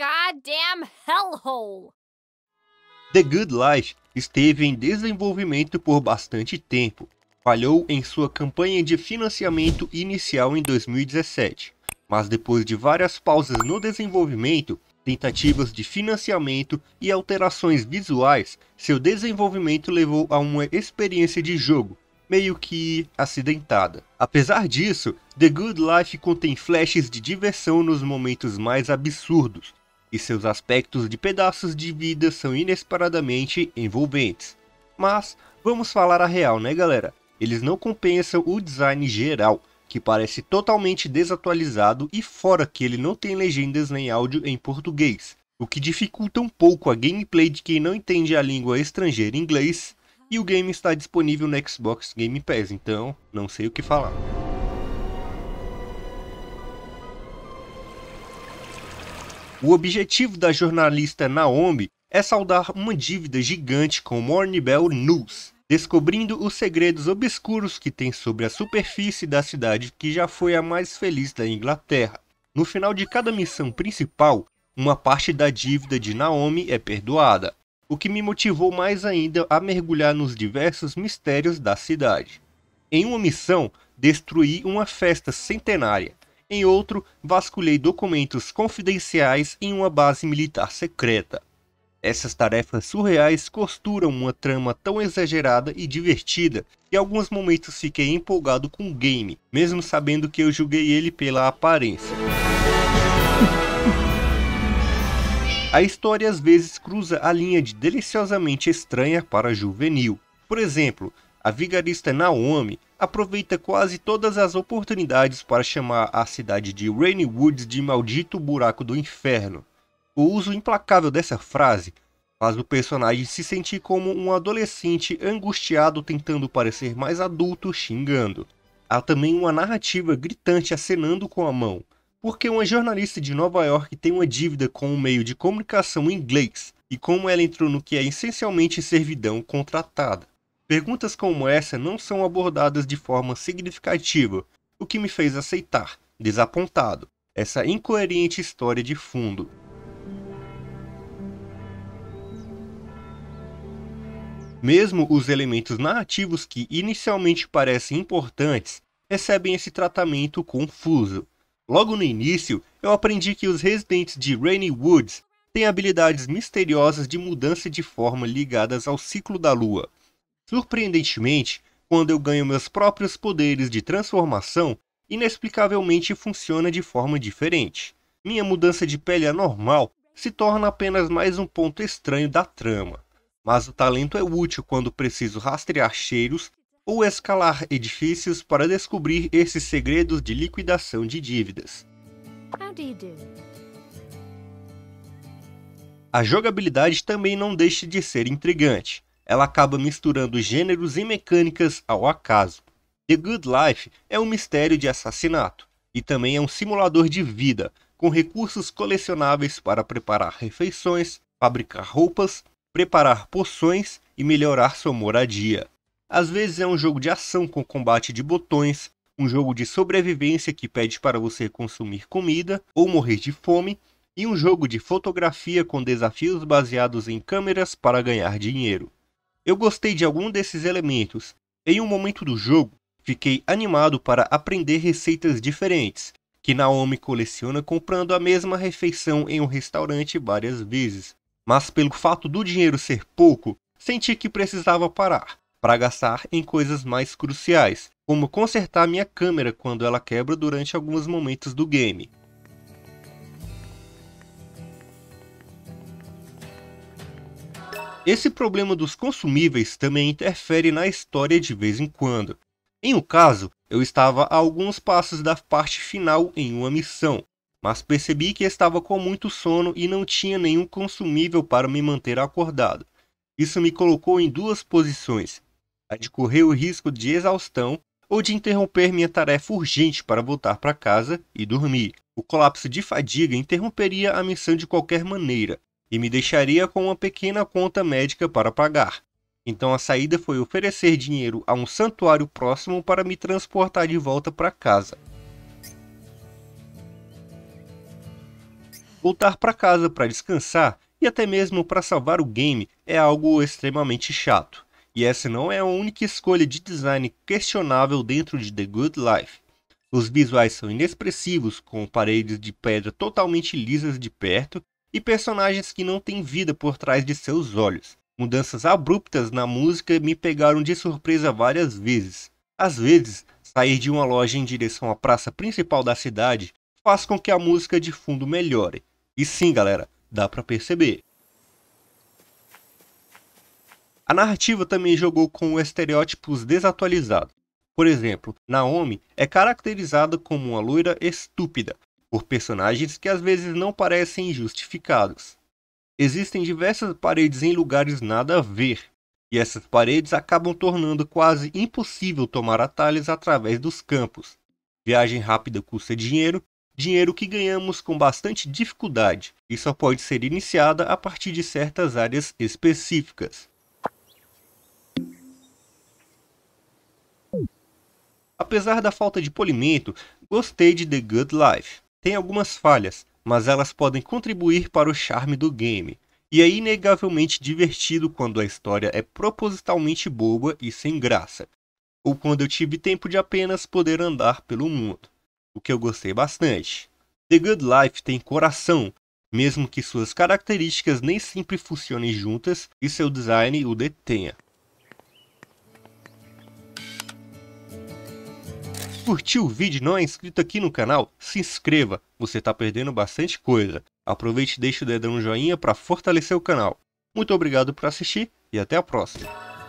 goddamn hellhole. The Good Life esteve em desenvolvimento por bastante tempo. Falhou em sua campanha de financiamento inicial em 2017, mas depois de várias pausas no desenvolvimento, tentativas de financiamento e alterações visuais, seu desenvolvimento levou a uma experiência de jogo meio que acidentada. Apesar disso, The Good Life contém flashes de diversão nos momentos mais absurdos, e seus aspectos de pedaços de vida são inesperadamente envolventes. Mas vamos falar a real, né galera? Eles não compensam o design geral, que parece totalmente desatualizado, e fora que ele não tem legendas nem áudio em português, o que dificulta um pouco a gameplay de quem não entende a língua estrangeira inglês. E o game está disponível no Xbox Game Pass, então não sei o que falar. O objetivo da jornalista Naomi é saldar uma dívida gigante com Morning Bell News, descobrindo os segredos obscuros que tem sobre a superfície da cidade que já foi a mais feliz da Inglaterra. No final de cada missão principal, uma parte da dívida de Naomi é perdoada, o que me motivou mais ainda a mergulhar nos diversos mistérios da cidade. Em uma missão, destruí uma festa centenária. Em outro, vasculhei documentos confidenciais em uma base militar secreta. Essas tarefas surreais costuram uma trama tão exagerada e divertida que em alguns momentos fiquei empolgado com o game, mesmo sabendo que eu julguei ele pela aparência. A história às vezes cruza a linha de deliciosamente estranha para juvenil. Por exemplo, a vigarista Naomi aproveita quase todas as oportunidades para chamar a cidade de Rainy Woods de maldito buraco do inferno. O uso implacável dessa frase faz o personagem se sentir como um adolescente angustiado tentando parecer mais adulto xingando. Há também uma narrativa gritante acenando com a mão, porque uma jornalista de Nova York tem uma dívida com um meio de comunicação inglês e como ela entrou no que é essencialmente servidão contratada. Perguntas como essa não são abordadas de forma significativa, o que me fez aceitar, desapontado, essa incoerente história de fundo. Mesmo os elementos narrativos que inicialmente parecem importantes recebem esse tratamento confuso. Logo no início, eu aprendi que os residentes de Rainy Woods têm habilidades misteriosas de mudança de forma ligadas ao ciclo da lua. Surpreendentemente, quando eu ganho meus próprios poderes de transformação, inexplicavelmente funciona de forma diferente. Minha mudança de pele anormal se torna apenas mais um ponto estranho da trama. Mas o talento é útil quando preciso rastrear cheiros ou escalar edifícios para descobrir esses segredos de liquidação de dívidas. A jogabilidade também não deixa de ser intrigante. Ela acaba misturando gêneros e mecânicas ao acaso. The Good Life é um mistério de assassinato, e também é um simulador de vida, com recursos colecionáveis para preparar refeições, fabricar roupas, preparar poções e melhorar sua moradia. Às vezes é um jogo de ação com combate de botões, um jogo de sobrevivência que pede para você consumir comida ou morrer de fome, e um jogo de fotografia com desafios baseados em câmeras para ganhar dinheiro. Eu gostei de algum desses elementos. Em um momento do jogo, fiquei animado para aprender receitas diferentes, que Naomi coleciona comprando a mesma refeição em um restaurante várias vezes. Mas pelo fato do dinheiro ser pouco, senti que precisava parar para gastar em coisas mais cruciais, como consertar minha câmera quando ela quebra durante alguns momentos do game. Esse problema dos consumíveis também interfere na história de vez em quando. Em um caso, eu estava a alguns passos da parte final em uma missão, mas percebi que estava com muito sono e não tinha nenhum consumível para me manter acordado. Isso me colocou em duas posições: a de correr o risco de exaustão ou de interromper minha tarefa urgente para voltar para casa e dormir. O colapso de fadiga interromperia a missão de qualquer maneira e me deixaria com uma pequena conta médica para pagar. Então a saída foi oferecer dinheiro a um santuário próximo para me transportar de volta para casa. voltar para casa para descansar e até mesmo para salvar o game é algo extremamente chato. E essa não é a única escolha de design questionável dentro de The Good Life. Os visuais são inexpressivos, com paredes de pedra totalmente lisas de perto e personagens que não têm vida por trás de seus olhos. Mudanças abruptas na música me pegaram de surpresa várias vezes. Às vezes, sair de uma loja em direção à praça principal da cidade faz com que a música de fundo melhore. E sim, galera, dá pra perceber. A narrativa também jogou com estereótipos desatualizados. Por exemplo, Naomi é caracterizada como uma loira estúpida, por personagens que às vezes não parecem justificados. Existem diversas paredes em lugares nada a ver, e essas paredes acabam tornando quase impossível tomar atalhos através dos campos. Viagem rápida custa dinheiro, dinheiro que ganhamos com bastante dificuldade, e só pode ser iniciada a partir de certas áreas específicas. Apesar da falta de polimento, gostei de The Good Life. Tem algumas falhas, mas elas podem contribuir para o charme do game. E é inegavelmente divertido quando a história é propositalmente boba e sem graça. Ou quando eu tive tempo de apenas poder andar pelo mundo. O que eu gostei bastante. The Good Life tem coração, mesmo que suas características nem sempre funcionem juntas e seu design o detenha. Curtiu o vídeo e não é inscrito aqui no canal? Se inscreva, você está perdendo bastante coisa. Aproveite e deixe o dedão no joinha para fortalecer o canal. Muito obrigado por assistir e até a próxima.